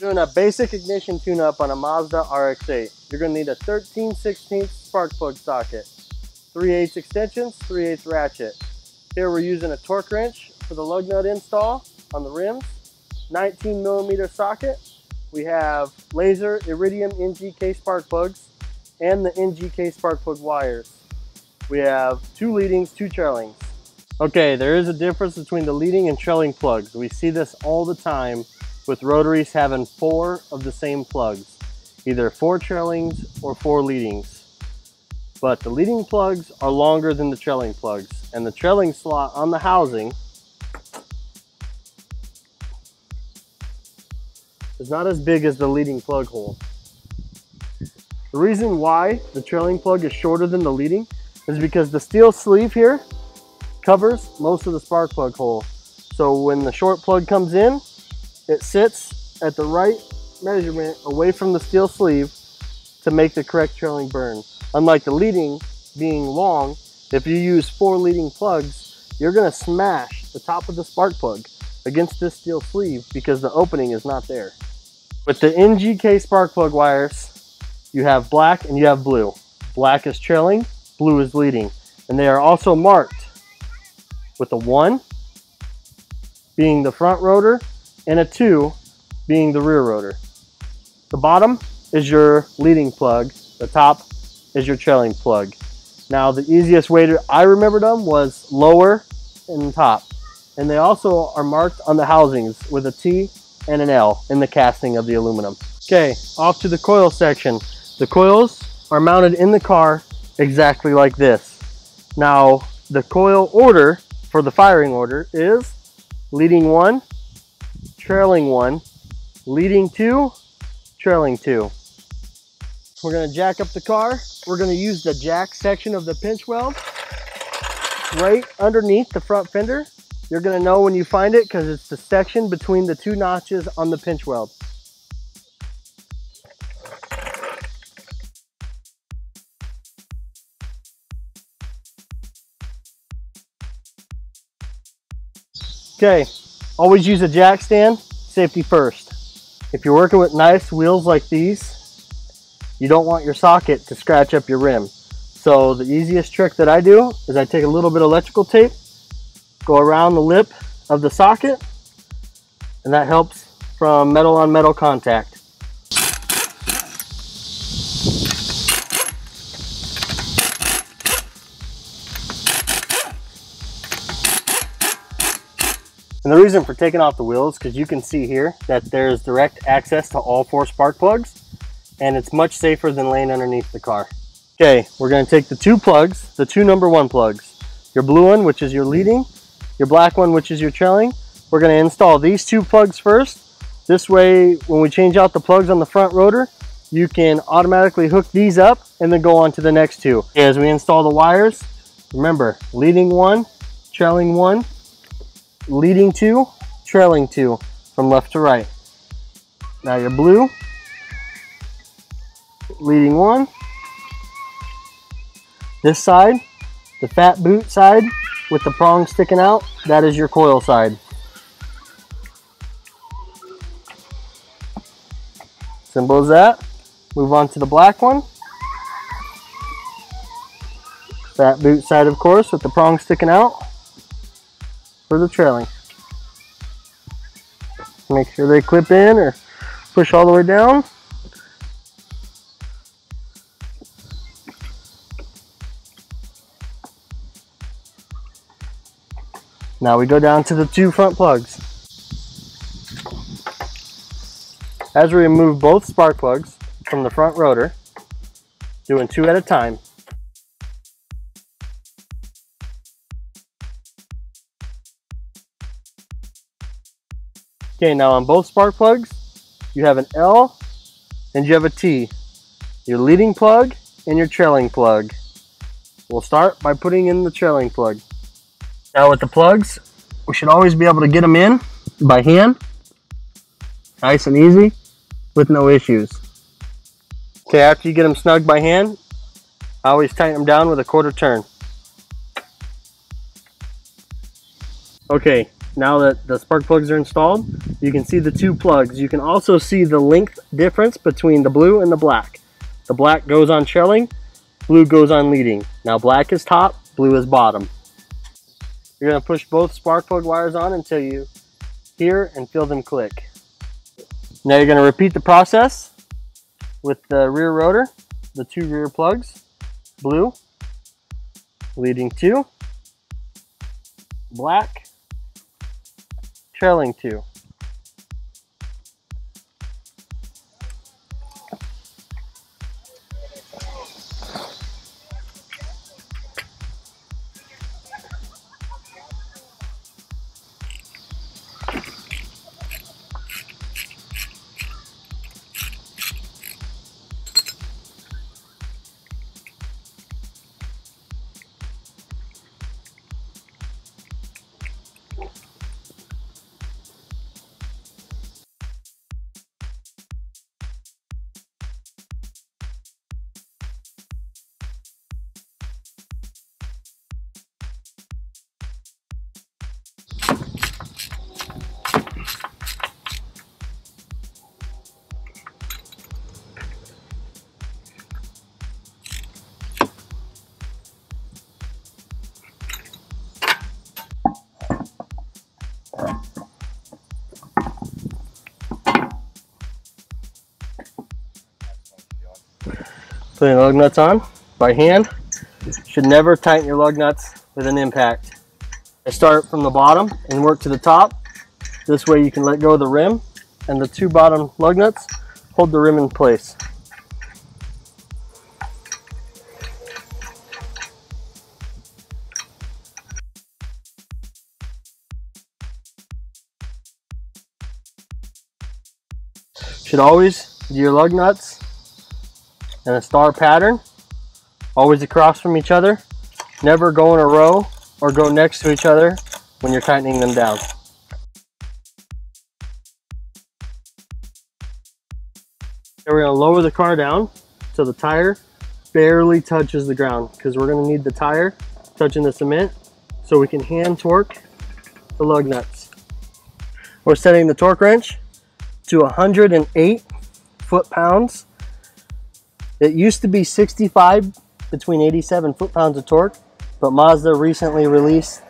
Doing a basic ignition tune-up on a Mazda RX-8. You're going to need a 13/16 spark plug socket, 3/8 extensions, 3/8 ratchet. Here we're using a torque wrench for the lug nut install on the rims, 19mm socket. We have laser iridium NGK spark plugs and the NGK spark plug wires. We have two leadings, two trailings. Okay, there is a difference between the leading and trailing plugs. We see this all the time with rotaries having four of the same plugs, either four trailings or four leadings. But the leading plugs are longer than the trailing plugs, and the trailing slot on the housing is not as big as the leading plug hole. The reason why the trailing plug is shorter than the leading is because the steel sleeve here covers most of the spark plug hole. So when the short plug comes in, it sits at the right measurement away from the steel sleeve to make the correct trailing burn. Unlike the leading being long, if you use four leading plugs, you're gonna smash the top of the spark plug against this steel sleeve because the opening is not there. With the NGK spark plug wires, you have black and you have blue. Black is trailing, blue is leading. And they are also marked with a 1 being the front rotor and a 2 being the rear rotor. The bottom is your leading plug, the top is your trailing plug. Now the easiest way to, I remembered them was lower and top. And they also are marked on the housings with a T and an L in the casting of the aluminum. Okay, off to the coil section. The coils are mounted in the car exactly like this. Now the coil order for the firing order is leading 1, trailing 1, leading 2, trailing 2. We're gonna jack up the car. We're gonna use the jack section of the pinch weld right underneath the front fender. You're gonna know when you find it because it's the section between the two notches on the pinch weld. Okay, always use a jack stand, safety first. If you're working with nice wheels like these, you don't want your socket to scratch up your rim. So the easiest trick that I do is I take a little bit of electrical tape, go around the lip of the socket, and that helps from metal on metal contact. And the reason for taking off the wheels, because you can see here that there's direct access to all four spark plugs, and it's much safer than laying underneath the car. Okay, we're going to take the two plugs, the two number 1 plugs, your blue one, which is your leading, your black one, which is your trailing. We're going to install these two plugs first. This way, when we change out the plugs on the front rotor, you can automatically hook these up and then go on to the next two. As we install the wires, remember, leading 1, trailing 1, leading 2, trailing 2, from left to right. Now your blue, leading 1. This side, the fat boot side, with the prong sticking out, that is your coil side. Simple as that. Move on to the black one. Fat boot side, of course, with the prong sticking out for the trailing. Make sure they clip in or push all the way down. Now we go down to the two front plugs. As we remove both spark plugs from the front rotor, doing two at a time. Okay, now on both spark plugs, you have an L and you have a T. Your leading plug and your trailing plug. We'll start by putting in the trailing plug. Now with the plugs, we should always be able to get them in by hand, nice and easy, with no issues. Okay, after you get them snug by hand, I always tighten them down with a quarter turn. Okay, Now that the spark plugs are installed, you can see the two plugs. You can also see the length difference between the blue and the black. The black goes on trailing, blue goes on leading. Now black is top, blue is bottom. You're going to push both spark plug wires on until you hear and feel them click. Now you're going to repeat the process with the rear rotor, the two rear plugs, blue, leading two, black, trailing two. Putting lug nuts on by hand. Should never tighten your lug nuts with an impact. I start from the bottom and work to the top. This way you can let go of the rim and the two bottom lug nuts hold the rim in place. Should always do your lug nuts and a star pattern, always across from each other. Never go in a row or go next to each other when you're tightening them down. And we're going to lower the car down so the tire barely touches the ground, because we're going to need the tire touching the cement so we can hand torque the lug nuts. We're setting the torque wrench to 108 foot-pounds. It used to be 65, between 87 foot-pounds of torque, but Mazda recently released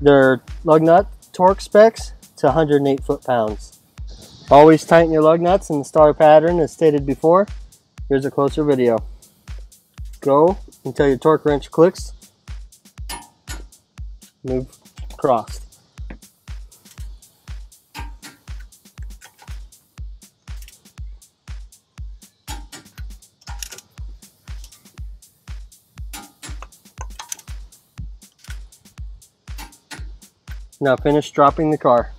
their lug nut torque specs to 108 foot-pounds. Always tighten your lug nuts in the star pattern as stated before. Here's a closer video. Go until your torque wrench clicks. Move across. Now finish dropping the car.